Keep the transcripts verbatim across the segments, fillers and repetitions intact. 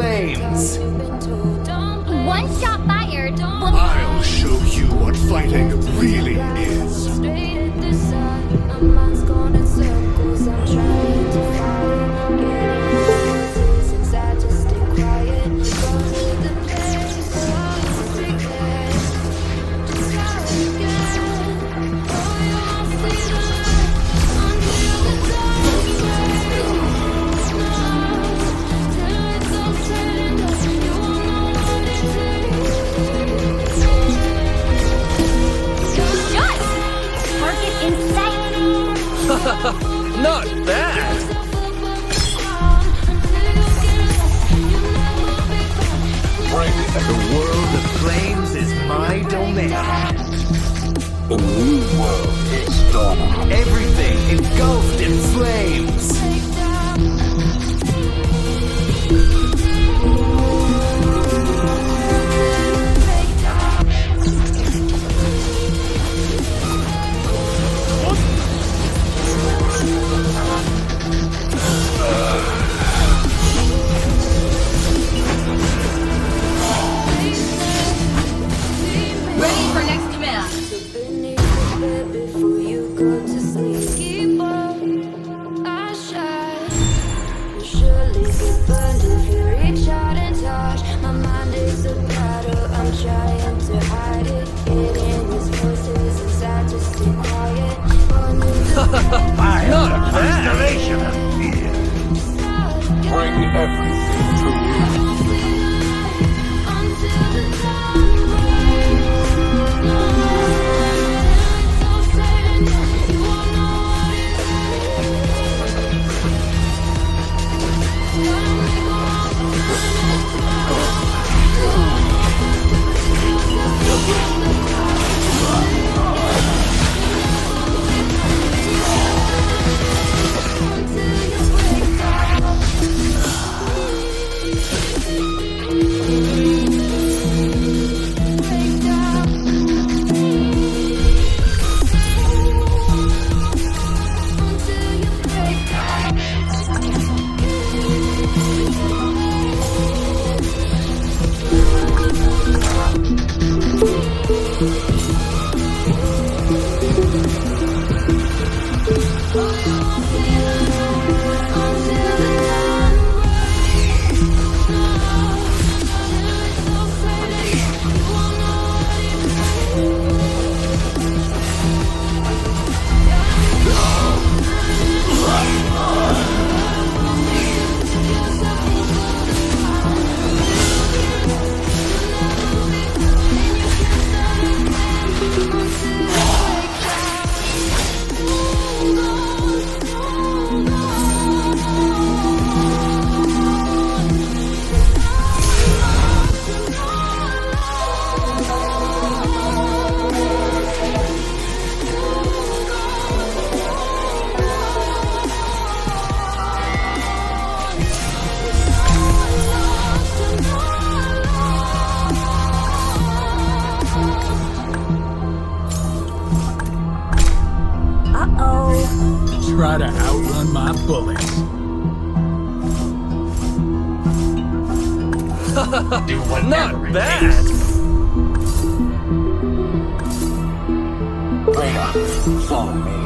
claims. One shot fired. I'll show you what fighting really is. Not bad! Right, the world of flames is my domain. A new world is done. Everything engulfed in flames. Try to outrun my bullets. Do whatever. Not bad. Bring up, follow me.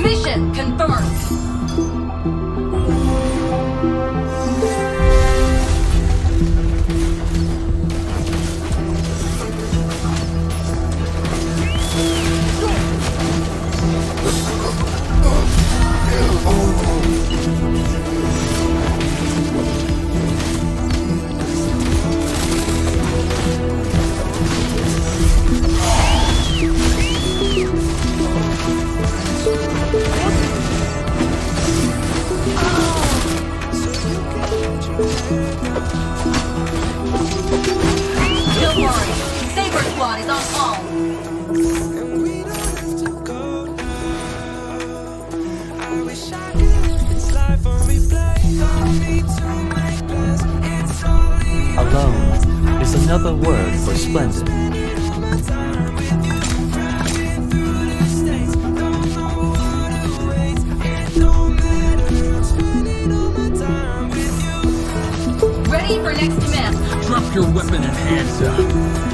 Mission confirmed. Alone is another word for splendid. Drop your weapon and hands up.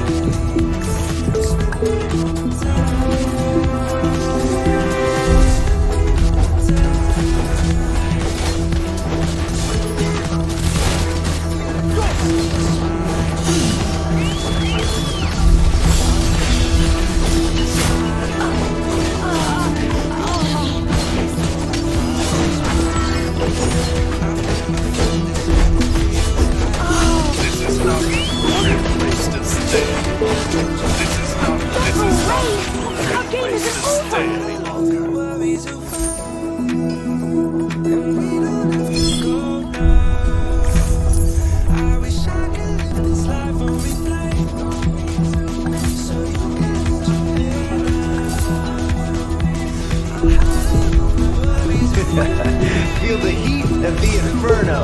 Feel the heat of the inferno.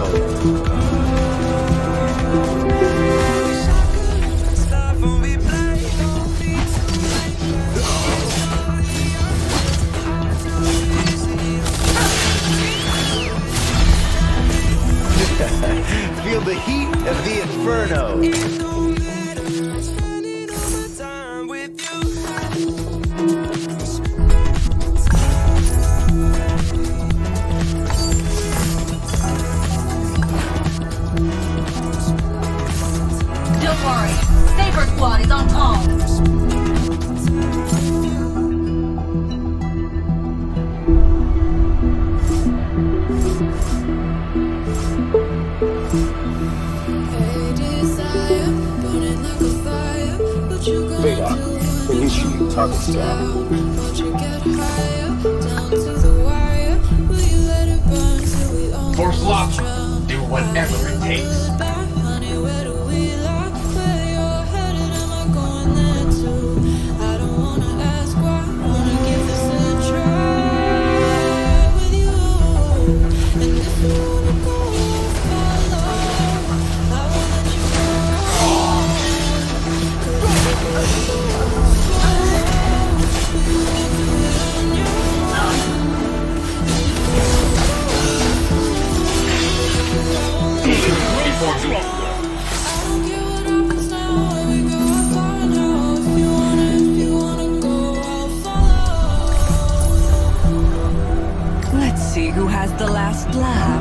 Feel the heat of the inferno. Saber Squad is on call. Vega, initiate target staff. Force launch, do whatever it takes. Who has the last laugh?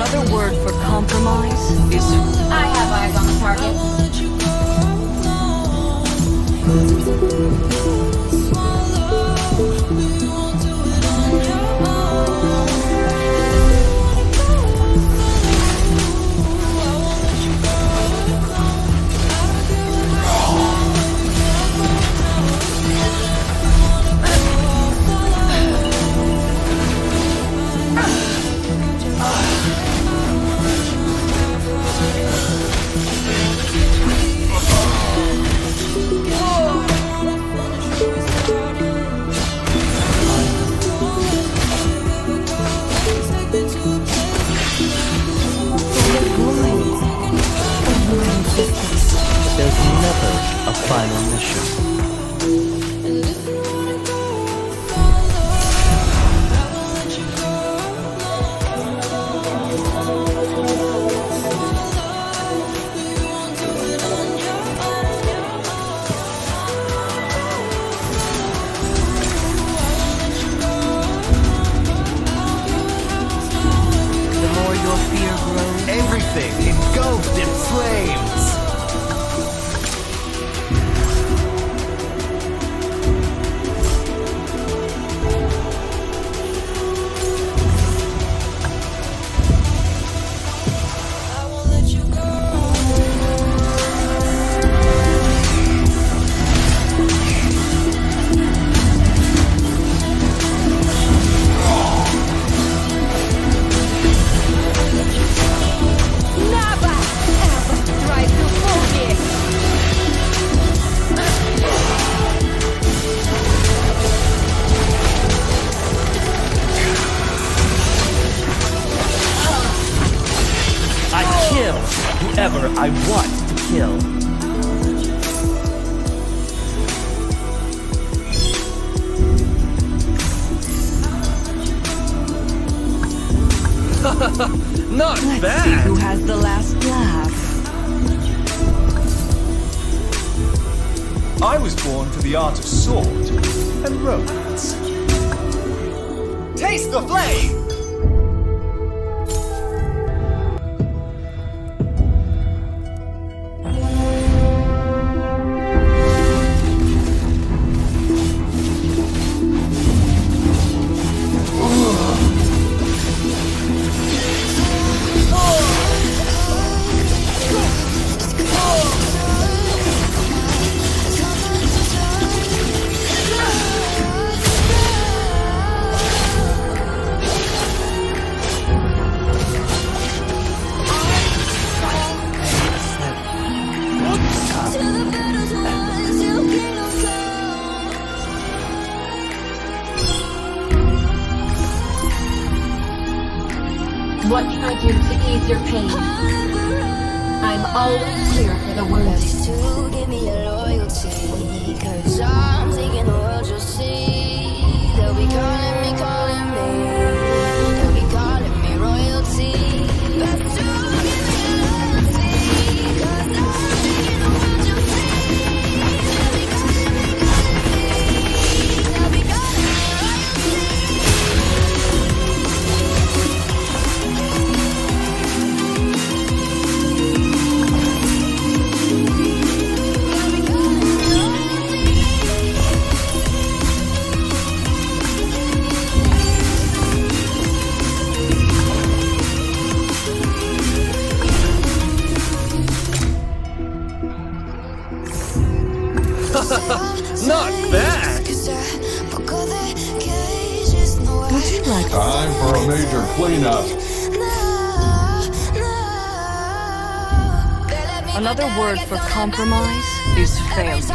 Another word for compromise is I have eyes on the target. There's never a final mission. The more your fear grows, everything engulfed in flames. whoever I want to kill. Not Let's bad. See who has the last laugh. I was born for the art of sword and romance. Taste the flame. What can I do to ease your pain? I'm always here for the worst. To give me your loyalty, 'cause I'm taking the world, you'll see. They'll be calling me, calling me. They'll be calling me royalty. But to give me your loyalty, 'cause I'm taking the world, you'll see. They'll be calling me, calling me. They'll be calling me royalty. Not bad! Would you like time for a major cleanup? Another word for compromise is failure.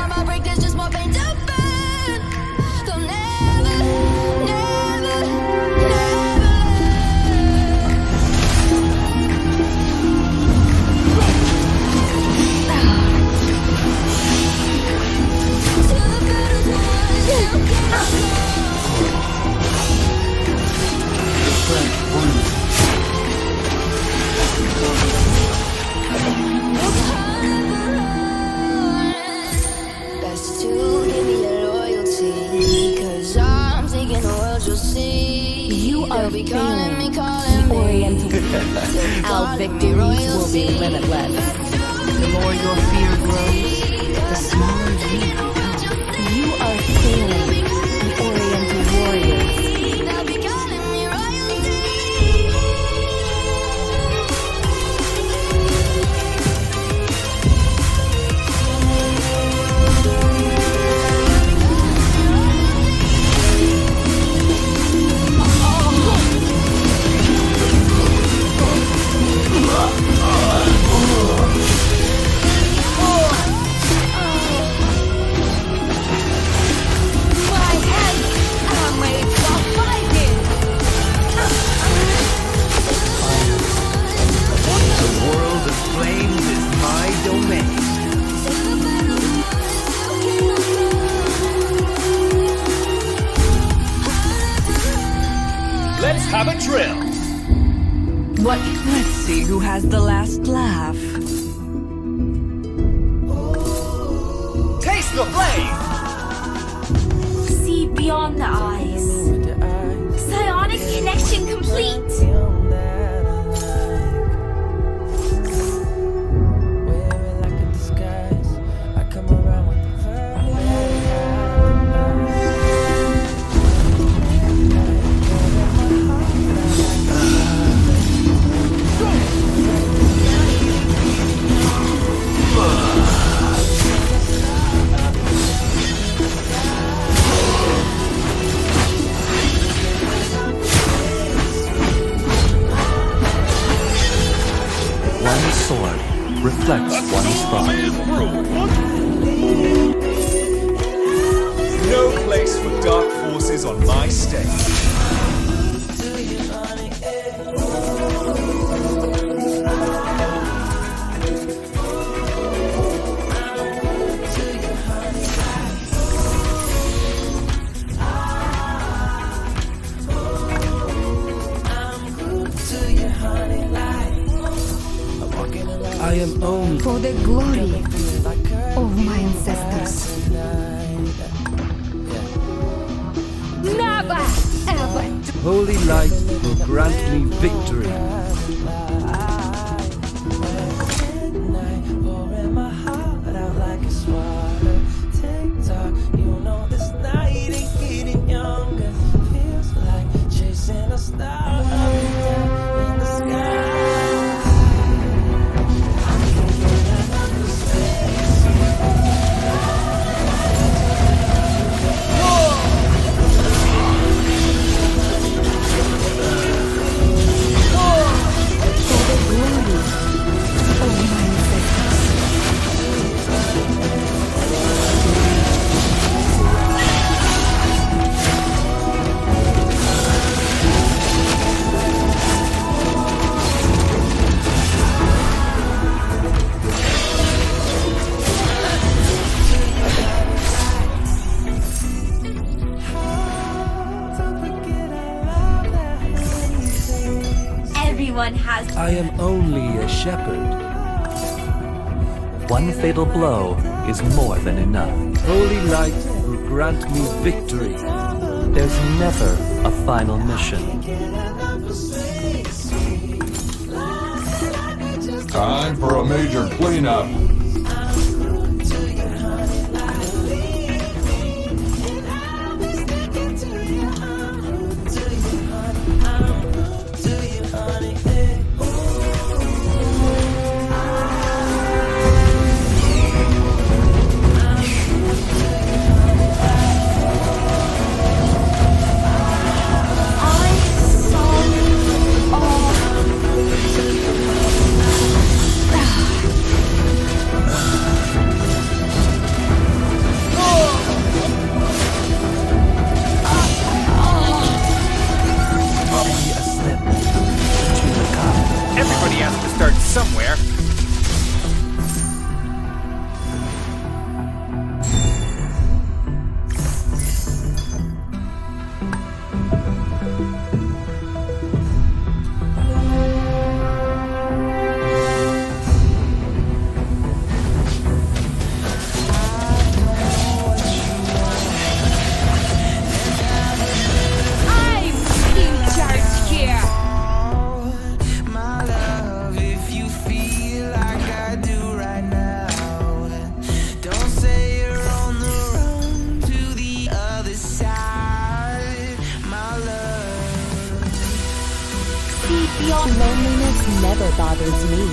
Our victories will be limitless. The more your fear grows, the smaller you become. You are failing the Oriental warriors. They'll be calling me I alone, for the glory of my ancestors. Never ever. Holy light will grant me victory. I am only a shepherd. One fatal blow is more than enough. Holy light will grant me victory. There's never a final mission. Time for a major cleanup. Somewhere. Loneliness never bothers me.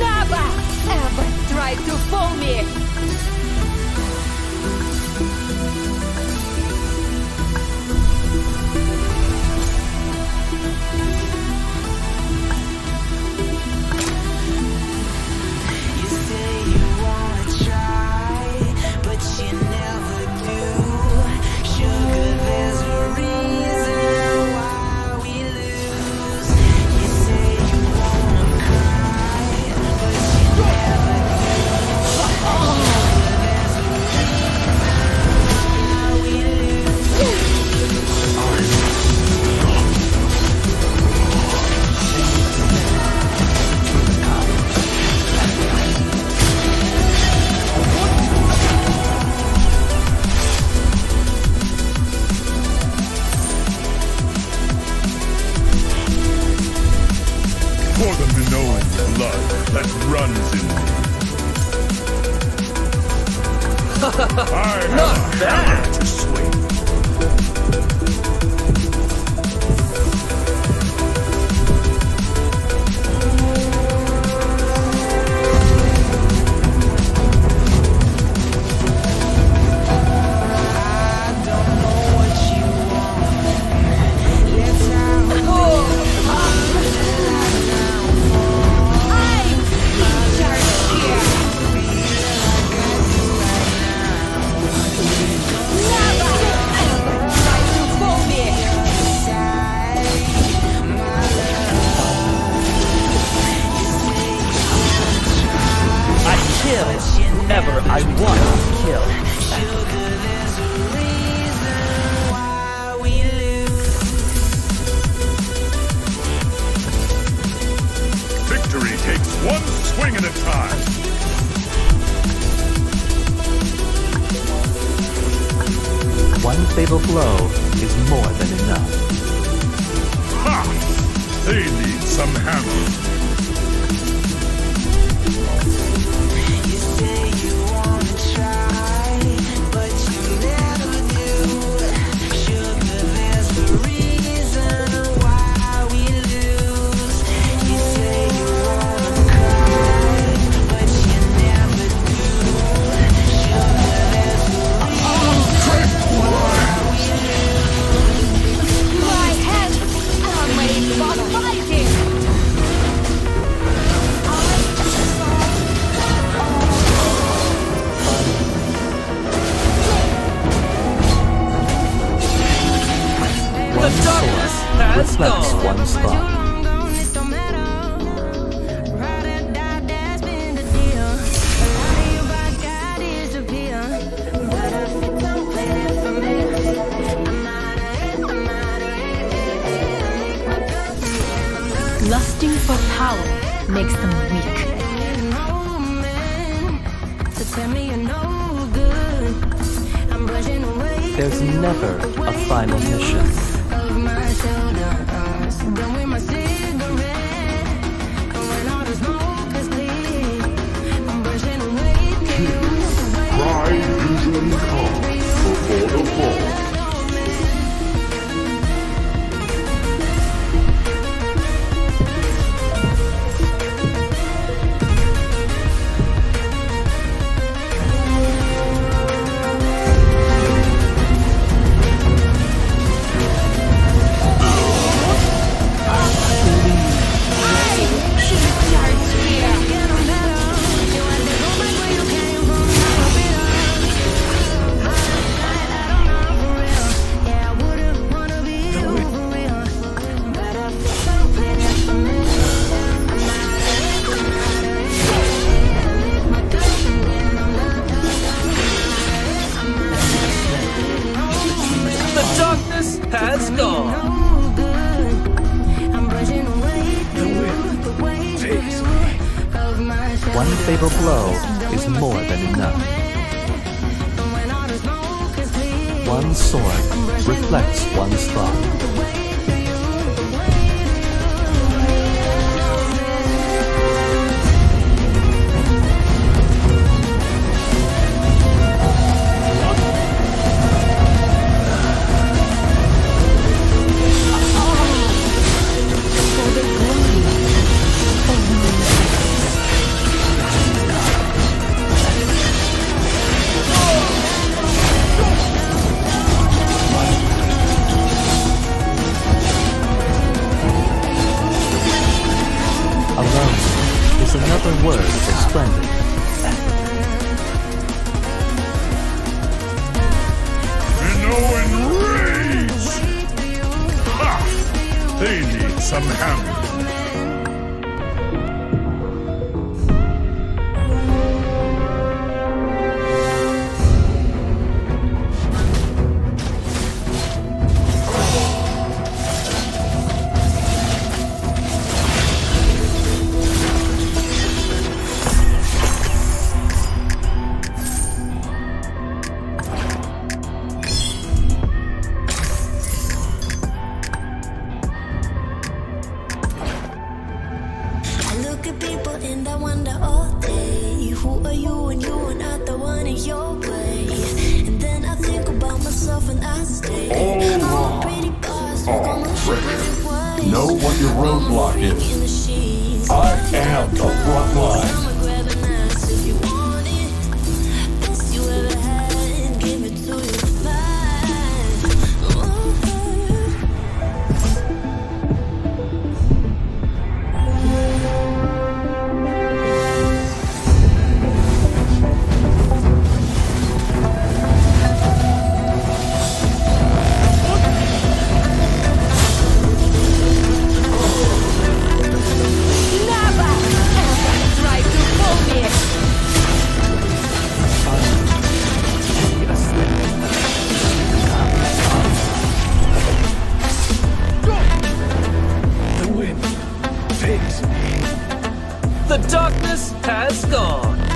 Never ever try to fool me. You say you wanna try, but you never do. Sugar, there's a reason. That runs in me. I not that to swing. Never I want to kill. stable flow is more than enough. Ha! They need some handling. Reflects one spot. Lusting for power makes them weak. There's never a final mission. One fatal blow is more than enough. One sword reflects one's thought. Another word for splendid. Minnow enrage! Ha! They need some help. Know what your roadblock is. I am the front line. The darkness has gone.